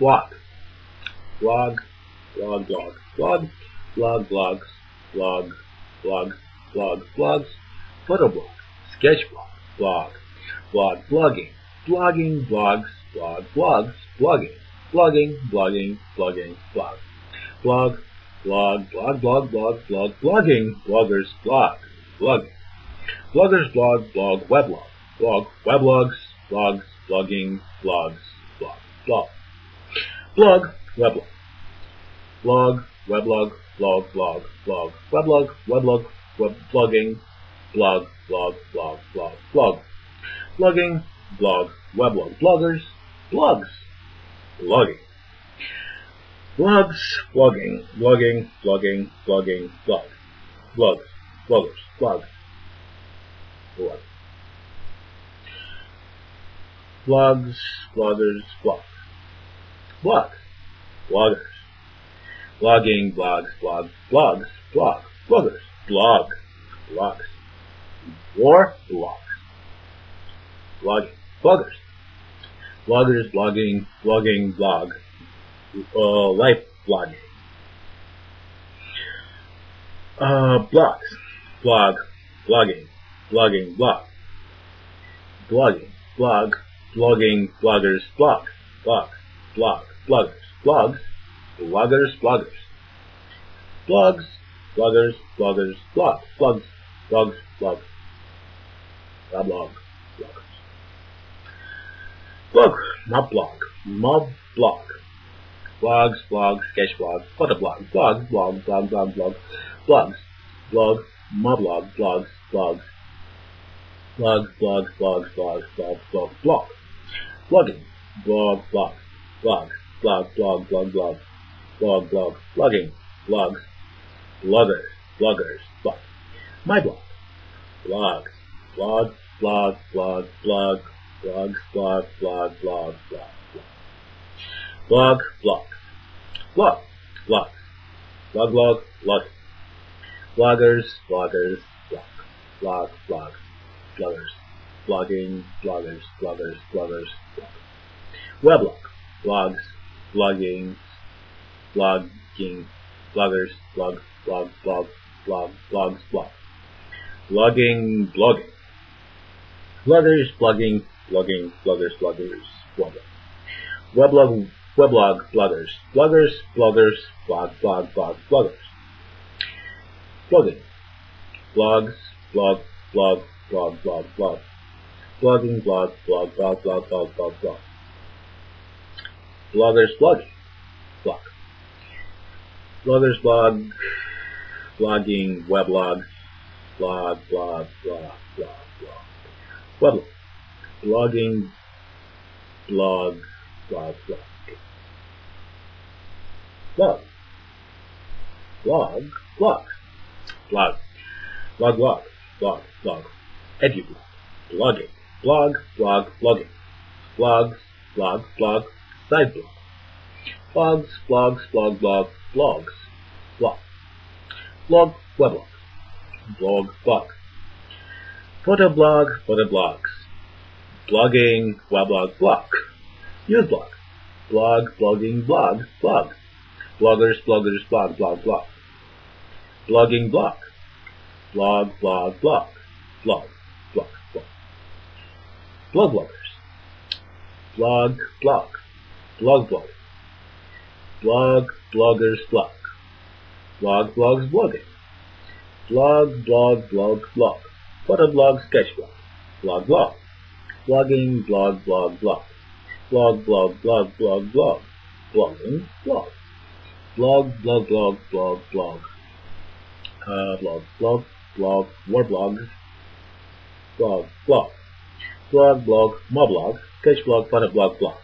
Blog. Blog. Blog. Blog. Blog. Blog. Blogs. Blog. Blog. Blog. Blogs. Photoblog. Sketchblog. Blog. Blog. Blogging. Blogging. Blogs. Blog. Blogs. Blogging. Blogging. Blogging. Blogging. Blog. Blog. Blog. Blog. Blog. Blog. Blog. Blogging. Bloggers. Blog. Blogging. Bloggers. Blog. Blog. Weblog. Blog. Weblogs. Blogs. Blogging. Blogs. Blog. Blog. Blog, weblog. Blog, weblog, blog, blog, blog, weblog, weblog, web blogging, blog, blog, blog, blog, blog. Blogging, blog, weblog, bloggers, blogs, blogging. Blogs, blogging, blogging, blogging, blogging, blog. Blogs, bloggers, blogs. Blog. Blogs, bloggers, blogs. Blog, bloggers, blogging, blogs, blogs, blogs, blog, bloggers, blog, blogs, war, blogs, blogging, bloggers, bloggers, blogging, blogging, blog, life blogging, blogs, blog, blogging, blogging, blog, blogging, blog, blogging, bloggers, blog, blog, blog. Bloggers, blogs, bloggers, bloggers, blogs, bloggers, bloggers, blogs, blogs, blogs, blogs, blog, bloggers, blog, mob blog, blogs, blog, sketch blog, photoblog, blog, blog, blog, blog, blog, blogs, blog, moblog, blogs, blogs, blog, blog, blog, blog, blog, blog, blog, blogging, blog, blog, blog. Blog, blog, blog, blog, blog, blog, blogging, blogs, bloggers, bloggers, blog, my blog, blogs, blog, blog, blog, blog, blogs, blog, blog, blog, blog, blog, blog, blog, blog, blog, blog, blog, bloggers, bloggers, blog, blog, blog, bloggers, blogging, bloggers, bloggers, bloggers, blog, weblog, blogs. Blogging, blogging, bloggers, blog, blog, blog, blog, blogs, blog, blogging, blogging, bloggers, blogging, blogging, bloggers, bloggers, blogging, weblog, weblog, bloggers, bloggers, bloggers, blog, blog, blog, bloggers, blogging, blogs, blog, blog, blog, blog, blog, blogging, blog, blog, blog, blog, blog, blog, blog. Bloggers blogging, blog. Bloggers blog, blogging, weblogs, blog, blog, blog, blog, blog, weblog, blogging, blog, blog, blog, blog, blog, blog, blog, blog, blog, blog, blog, edublog, blogging, blog, blog, blogging, blogs, blog, blog. Side blog, blogs, blogs, blog, blog, blogs, blog, blog, weblog, blog, blog, photoblog, photoblogs, blogging, weblog, blog, newsblog, blog, blogging, blog, blog, bloggers, bloggers, blog, blog, blog, blogging, blog, blog, blog, blog, blog, blog, blog, blog bloggers, blog, blog. Blog, blog, blog, bloggers, blog, blog, blogs, blogging, blog, blog, blog, blog, photoblog, sketchblog, blog, blog, blogging, blog, blog, blog, blog, blog, blog, blog, blog, blogging, blog, blog, blog, blog, blog, blog, blog, blog, blog, war blogs, blog, blog, blog, blog, moblog, sketchblog, photoblog, blog.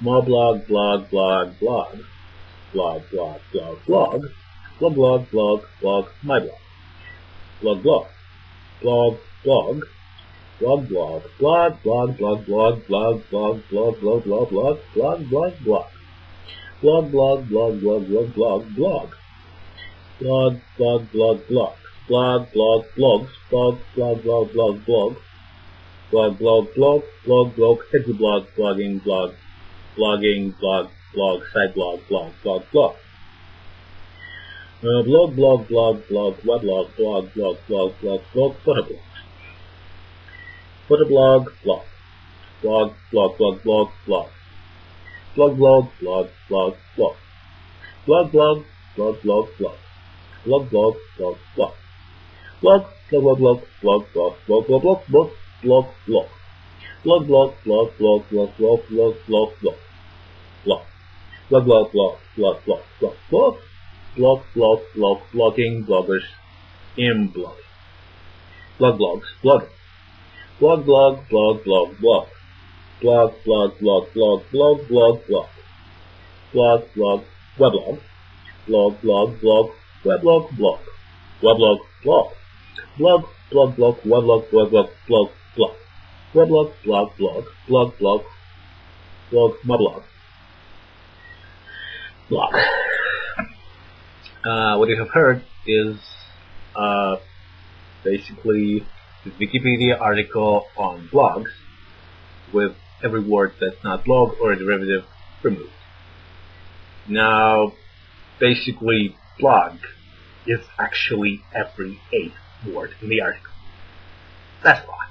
Moblog, blog, blog, blog, blog, blog, blog, blog, blog, blog, blog, blog, my blog, blog, blog, blog, blog, blog, blog, blog, blog, blog, blog, blog, blog, blog, blog, blog, blog, blog, blog, blog, blog, blog, blog, blog, blog, blog, blog, blog, blog, blog, blog, blog, blog, blogs, blog, blog, blog, blog, blog, blog, blog, blog, blog, blog, blog, blog, blogging, blog. blogging, blog, blog, site blog, blog, blog, blog. Blog, blog, blog, blog, weblog, blog, blog, blog, blog, blog, photoblog. Photoblog, blog. Blog, blog, blog, blog, blog. Blog, blog, blog, blog, blog. Blog, blog, blog, blog, blog. Blog, blog, blog, blog. Blog, blog, blog, blog, blog, blog, blog, blog, blog, blog, blog. Blog, blog, blog, blog, blog, blog, blog, blog, blog. Blog. Blog, blog, blog, blog, blog, blog, blog. Blog, blog, blog, blogging, bloggers, in blogging. Blog, blogs, blogging. Blog, blog, blog, blog, blog. Blog, blog, blog, blog, blog, blog, blog. Blog, blog, weblog. Blog, blog, blog, weblog, blog. Weblog, blog. Blog, blog, blog, weblog, weblog, blog, blog. Weblog, blog, blog, blog, blog, blog, my blog. Blog. What you have heard is basically the Wikipedia article on blogs with every word that's not blog or a derivative removed. Now, basically, blog is actually every 8th word in the article. That's blog.